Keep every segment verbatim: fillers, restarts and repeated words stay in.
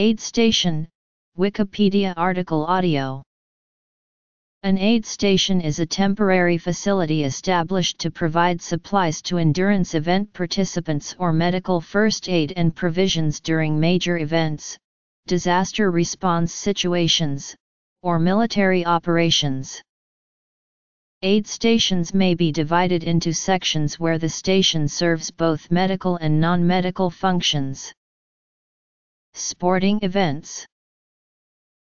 Aid station, Wikipedia article audio. An aid station is a temporary facility established to provide supplies to endurance event participants or medical first aid and provisions during major events, disaster response situations, or military operations. Aid stations may be divided into sections where the station serves both medical and non-medical functions. Sporting events,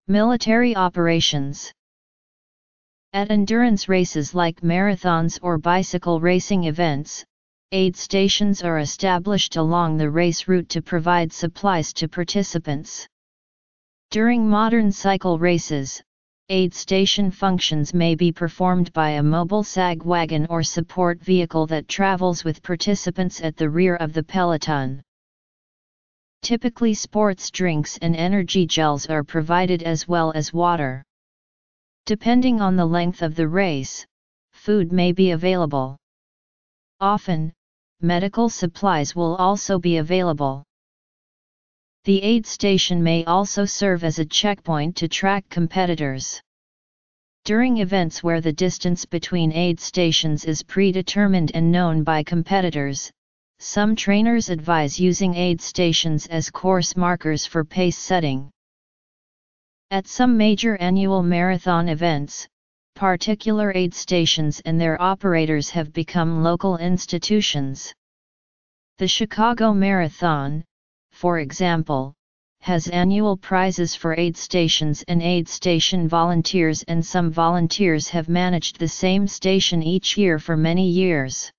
military operations. At endurance races like marathons or bicycle racing events, aid stations are established along the race route to provide supplies to participants. During modern cycle races, aid station functions may be performed by a mobile S A G wagon or support vehicle that travels with participants at the rear of the peloton. Typically, sports drinks and energy gels are provided as well as water. Depending on the length of the race, food may be available. Often, medical supplies will also be available. The aid station may also serve as a checkpoint to track competitors. During events where the distance between aid stations is predetermined and known by competitors, some trainers advise using aid stations as course markers for pace setting. At some major annual marathon events, particular aid stations and their operators have become local institutions. The Chicago Marathon, for example, has annual prizes for aid stations and aid station volunteers, and some volunteers have managed the same station each year for many years.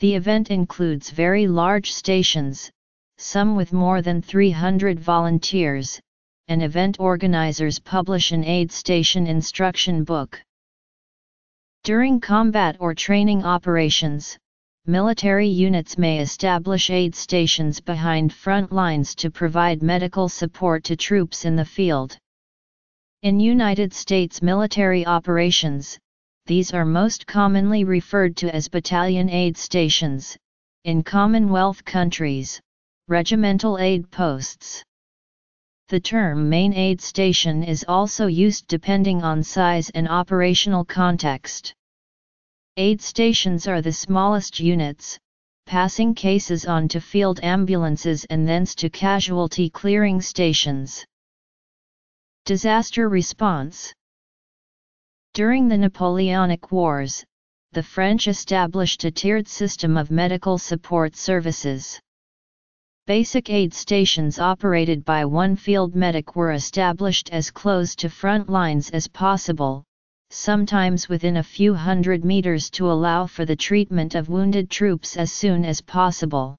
The event includes very large stations, some with more than three hundred volunteers, and event organizers publish an aid station instruction book. During combat or training operations, military units may establish aid stations behind front lines to provide medical support to troops in the field. In United States military operations, these are most commonly referred to as battalion aid stations, in Commonwealth countries, regimental aid posts. The term main aid station is also used depending on size and operational context. Aid stations are the smallest units, passing cases on to field ambulances and thence to casualty clearing stations. Disaster response. During the Napoleonic Wars, the French established a tiered system of medical support services. Basic aid stations operated by one field medic were established as close to front lines as possible, sometimes within a few hundred meters, to allow for the treatment of wounded troops as soon as possible.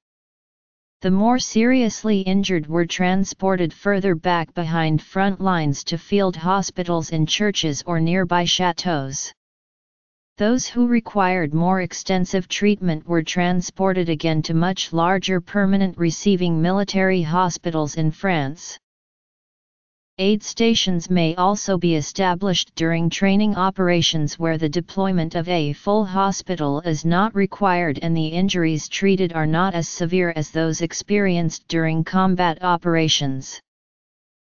The more seriously injured were transported further back behind front lines to field hospitals in churches or nearby chateaus. Those who required more extensive treatment were transported again to much larger permanent receiving military hospitals in France. Aid stations may also be established during training operations where the deployment of a full hospital is not required and the injuries treated are not as severe as those experienced during combat operations.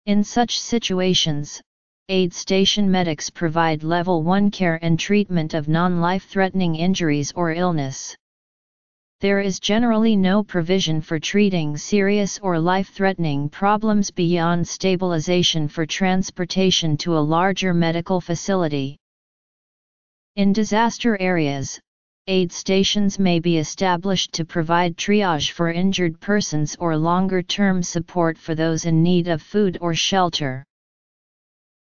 In such situations, aid station medics provide level one care and treatment of non-life-threatening injuries or illness. There is generally no provision for treating serious or life-threatening problems beyond stabilization for transportation to a larger medical facility. In disaster areas, aid stations may be established to provide triage for injured persons or longer-term support for those in need of food or shelter.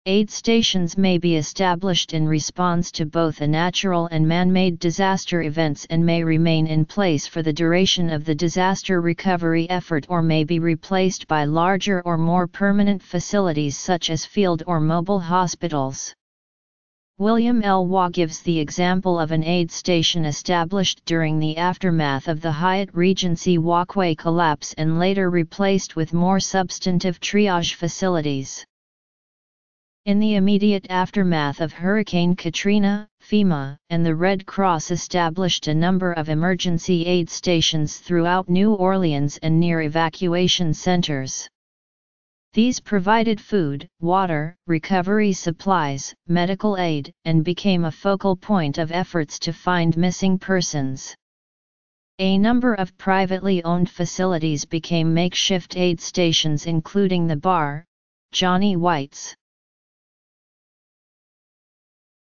Aid stations may be established in response to both a natural and man-made disaster events and may remain in place for the duration of the disaster recovery effort, or may be replaced by larger or more permanent facilities such as field or mobile hospitals. William L. Waugh gives the example of an aid station established during the aftermath of the Hyatt Regency walkway collapse and later replaced with more substantive triage facilities. In the immediate aftermath of Hurricane Katrina, FEMA and the Red Cross established a number of emergency aid stations throughout New Orleans and near evacuation centers. These provided food, water, recovery supplies, medical aid, and became a focal point of efforts to find missing persons. A number of privately owned facilities became makeshift aid stations, including the bar, Johnny White's,